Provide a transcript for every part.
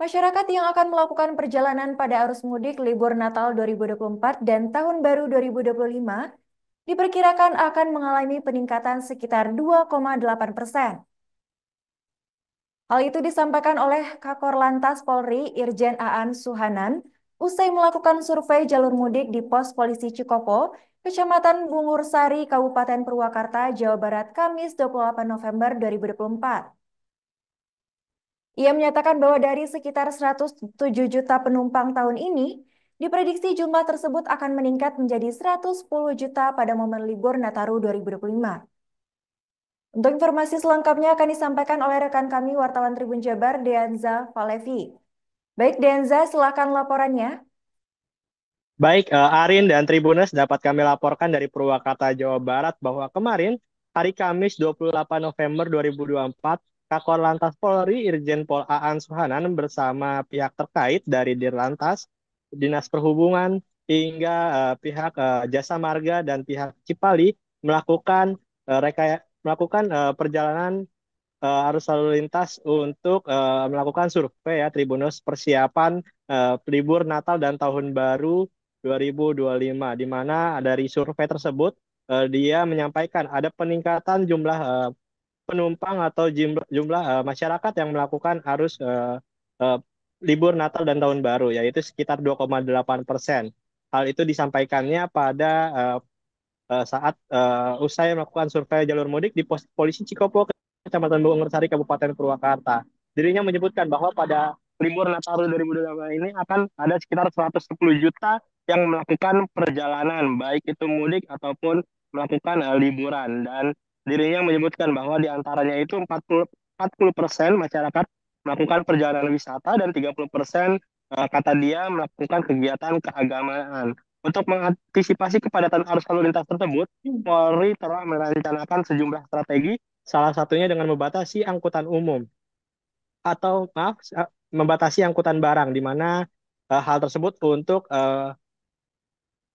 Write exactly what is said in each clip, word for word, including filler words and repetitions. Masyarakat yang akan melakukan perjalanan pada arus mudik libur Natal dua ribu dua puluh empat dan Tahun Baru dua ribu dua puluh lima diperkirakan akan mengalami peningkatan sekitar dua koma delapan persen. Hal itu disampaikan oleh Kakorlantas Polri Irjen Aan Suhanan usai melakukan survei jalur mudik di Pos Polisi Cikopo, Kecamatan Bungursari, Kabupaten Purwakarta, Jawa Barat, Kamis dua puluh delapan November dua ribu dua puluh empat. Ia menyatakan bahwa dari sekitar seratus tujuh juta penumpang tahun ini, diprediksi jumlah tersebut akan meningkat menjadi seratus sepuluh juta pada momen libur Nataru dua ribu dua puluh lima. Untuk informasi selengkapnya akan disampaikan oleh rekan kami wartawan Tribun Jabar, Deanza Falevi. Baik Deanza, silakan laporannya. Baik, Arin dan Tribuners, dapat kami laporkan dari Purwakarta, Jawa Barat bahwa kemarin, hari Kamis dua puluh delapan November dua ribu dua puluh empat, Kakorlantas Polri Irjen Pol Aan Suhanan bersama pihak terkait dari Dirlantas, Dinas Perhubungan, hingga uh, pihak uh, Jasa Marga dan pihak Cipali melakukan uh, rekaya, melakukan uh, perjalanan uh, arus lalu lintas untuk uh, melakukan survei ya Tribunus persiapan uh, libur Natal dan Tahun Baru dua ribu dua puluh lima, di mana dari survei tersebut uh, dia menyampaikan ada peningkatan jumlah uh, penumpang atau jumlah, jumlah uh, masyarakat yang melakukan arus uh, uh, libur Natal dan Tahun Baru, yaitu sekitar dua koma delapan persen. Hal itu disampaikannya pada uh, uh, saat uh, usai melakukan survei jalur mudik di Pos Polisi Cikopo, Kecamatan Bungursari, Kabupaten Purwakarta. Dirinya menyebutkan bahwa pada libur Natal dua ribu dua puluh lima ini akan ada sekitar seratus sepuluh juta yang melakukan perjalanan, baik itu mudik ataupun melakukan uh, liburan, dan dirinya menyebutkan bahwa di antaranya itu empat puluh persen masyarakat melakukan perjalanan wisata dan tiga puluh persen kata dia melakukan kegiatan keagamaan. Untuk mengantisipasi kepadatan arus lalu lintas tersebut, Polri telah merencanakan sejumlah strategi, salah satunya dengan membatasi angkutan umum atau maaf membatasi angkutan barang, di mana hal tersebut untuk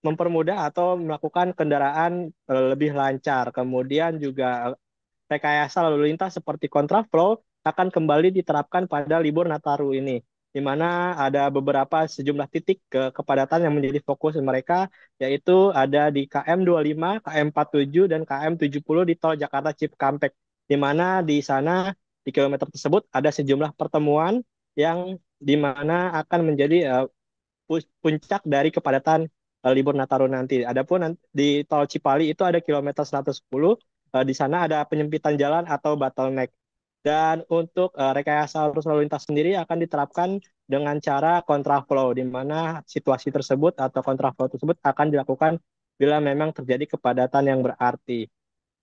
mempermudah atau melakukan kendaraan lebih lancar. Kemudian juga rekayasa lalu lintas seperti kontraflow akan kembali diterapkan pada libur Nataru ini, di mana ada beberapa sejumlah titik ke kepadatan yang menjadi fokus mereka, yaitu ada di Kilometer dua puluh lima, Kilometer empat puluh tujuh, dan Kilometer tujuh puluh di Tol Jakarta Cikampek, di mana di sana di kilometer tersebut ada sejumlah pertemuan yang di mana akan menjadi uh, puncak dari kepadatan libur Nataru nanti. Adapun di Tol Cipali itu ada kilometer seratus sepuluh, di sana ada penyempitan jalan atau bottleneck. Dan untuk rekayasa arus lalu lintas sendiri akan diterapkan dengan cara kontraflow, di mana situasi tersebut atau kontraflow tersebut akan dilakukan bila memang terjadi kepadatan yang berarti.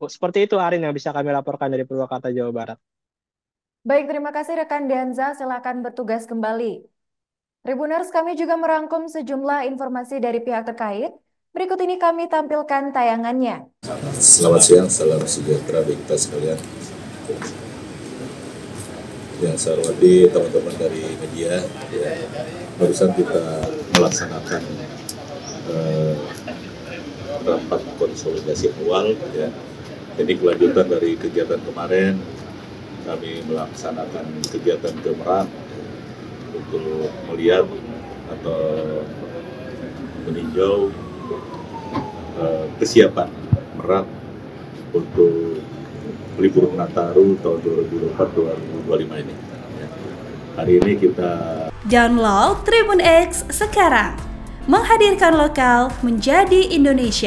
Seperti itu Arin yang bisa kami laporkan dari Purwakarta, Jawa Barat. Baik, terima kasih rekan Deanza, silakan bertugas kembali. Tribuners, kami juga merangkum sejumlah informasi dari pihak terkait. Berikut ini kami tampilkan tayangannya. Selamat siang, salam sejahtera bagi kita sekalian. Yang saya hormati teman-teman dari media, ya, barusan kita melaksanakan eh, rapat konsolidasi awal. Ya. Jadi kelanjutan dari kegiatan kemarin, kami melaksanakan kegiatan ke Merak, untuk melihat atau meninjau eh, kesiapan Merak untuk libur Nataru tahun dua ribu dua puluh empat dua ribu dua puluh lima ini. Ya. Hari ini kita download Tribun X sekarang, menghadirkan lokal menjadi Indonesia.